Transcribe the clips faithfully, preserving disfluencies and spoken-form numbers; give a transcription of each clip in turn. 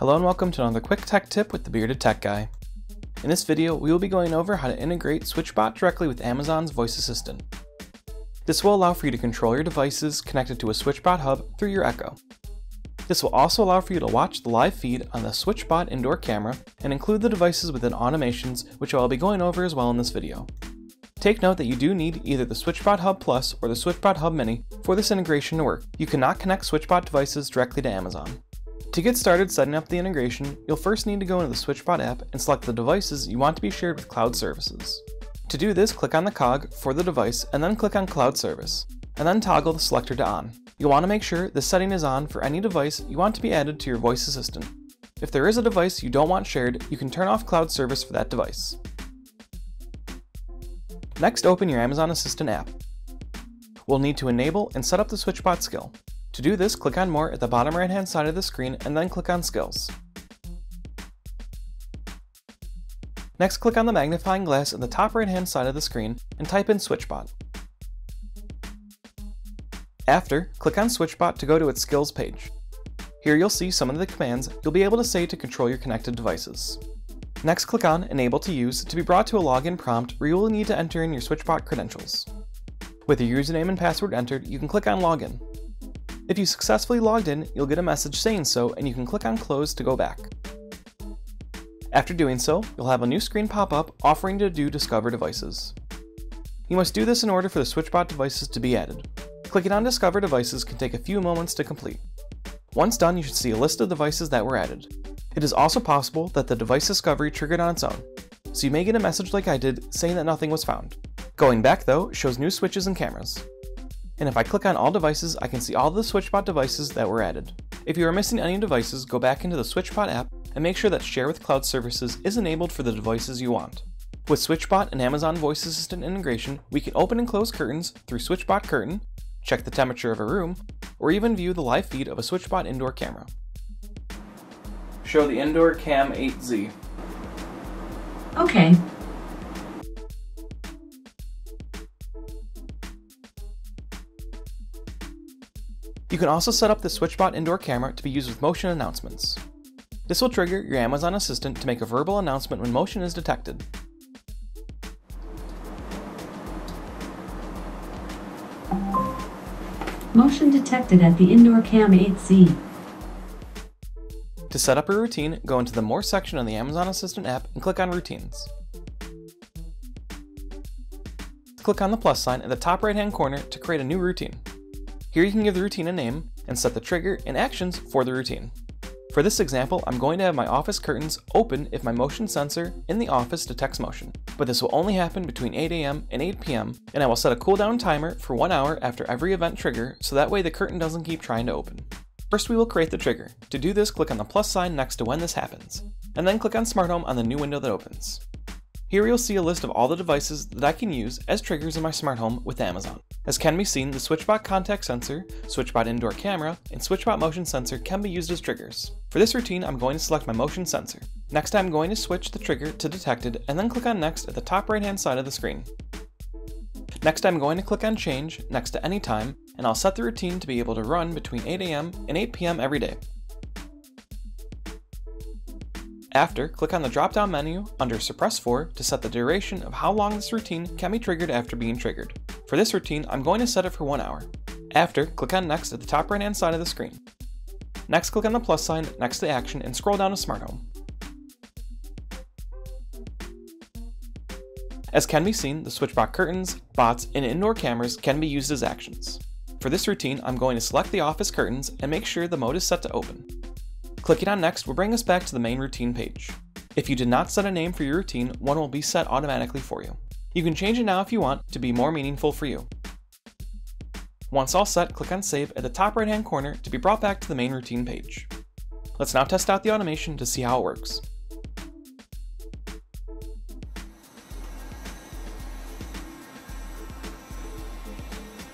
Hello and welcome to another quick tech tip with the Bearded Tech Guy. In this video, we will be going over how to integrate SwitchBot directly with Amazon's voice assistant. This will allow for you to control your devices connected to a SwitchBot hub through your Echo. This will also allow for you to watch the live feed on the SwitchBot indoor camera and include the devices within automations, which I'll be going over as well in this video. Take note that you do need either the SwitchBot Hub Plus or the SwitchBot Hub Mini for this integration to work. You cannot connect SwitchBot devices directly to Amazon. To get started setting up the integration, you'll first need to go into the SwitchBot app and select the devices you want to be shared with cloud services. To do this, click on the cog for the device and then click on Cloud Service, and then toggle the selector to on. You'll want to make sure this setting is on for any device you want to be added to your voice assistant. If there is a device you don't want shared, you can turn off cloud service for that device. Next, open your Amazon Assistant app. We'll need to enable and set up the SwitchBot skill. To do this, click on More at the bottom right hand side of the screen and then click on Skills. Next, click on the magnifying glass at the top right hand side of the screen and type in SwitchBot. After, click on SwitchBot to go to its Skills page. Here you'll see some of the commands you'll be able to say to control your connected devices. Next, click on Enable to Use to be brought to a login prompt where you will need to enter in your SwitchBot credentials. With your username and password entered, you can click on Login. If you successfully logged in, you'll get a message saying so, and you can click on Close to go back. After doing so, you'll have a new screen pop up offering to do Discover Devices. You must do this in order for the SwitchBot devices to be added. Clicking on Discover Devices can take a few moments to complete. Once done, you should see a list of devices that were added. It is also possible that the device discovery triggered on its own, so you may get a message like I did saying that nothing was found. Going back though, it shows new switches and cameras. And if I click on all devices, I can see all the SwitchBot devices that were added. If you are missing any devices, go back into the SwitchBot app and make sure that Share with Cloud Services is enabled for the devices you want. With SwitchBot and Amazon Voice Assistant integration, we can open and close curtains through SwitchBot Curtain, check the temperature of a room, or even view the live feed of a SwitchBot indoor camera. Show the indoor cam eight Z. Okay. You can also set up the SwitchBot indoor camera to be used with motion announcements. This will trigger your Amazon Assistant to make a verbal announcement when motion is detected. Motion detected at the indoor cam eight Z. To set up a routine, go into the More section on the Amazon Assistant app and click on Routines. Click on the plus sign at the top right hand corner to create a new routine. Here you can give the routine a name and set the trigger and actions for the routine. For this example, I'm going to have my office curtains open if my motion sensor in the office detects motion, but this will only happen between eight A M and eight P M, and I will set a cooldown timer for one hour after every event trigger, so that way the curtain doesn't keep trying to open. First, we will create the trigger. To do this, click on the plus sign next to when this happens, and then click on Smart Home on the new window that opens. Here you'll see a list of all the devices that I can use as triggers in my smart home with Amazon. As can be seen, the SwitchBot contact sensor, SwitchBot indoor camera, and SwitchBot motion sensor can be used as triggers. For this routine, I'm going to select my motion sensor. Next, I'm going to switch the trigger to detected and then click on Next at the top right hand side of the screen. Next, I'm going to click on Change next to Any Time, and I'll set the routine to be able to run between eight A M and eight P M every day. After, click on the drop-down menu under Suppress four to set the duration of how long this routine can be triggered after being triggered. For this routine, I'm going to set it for one hour. After, click on Next at the top right-hand side of the screen. Next, click on the plus sign next to the action and scroll down to Smart Home. As can be seen, the SwitchBot curtains, bots, and indoor cameras can be used as actions. For this routine, I'm going to select the office curtains and make sure the mode is set to open. Clicking on Next will bring us back to the main routine page. If you did not set a name for your routine, one will be set automatically for you. You can change it now if you want to be more meaningful for you. Once all set, click on Save at the top right hand corner to be brought back to the main routine page. Let's now test out the automation to see how it works.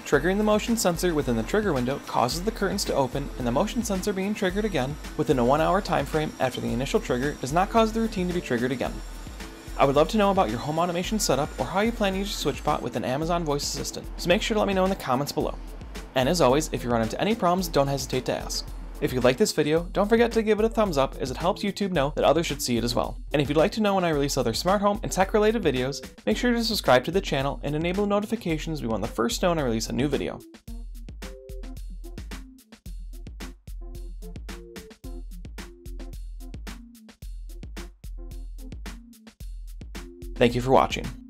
Triggering the motion sensor within the trigger window causes the curtains to open, and the motion sensor being triggered again within a one hour time frame after the initial trigger does not cause the routine to be triggered again. I would love to know about your home automation setup or how you plan to use your SwitchBot with an Amazon voice assistant, so make sure to let me know in the comments below. And as always, if you run into any problems, don't hesitate to ask. If you like this video, don't forget to give it a thumbs up as it helps YouTube know that others should see it as well. And if you'd like to know when I release other smart home and tech related videos, make sure to subscribe to the channel and enable notifications so you want the first to know when I release a new video. Thank you for watching.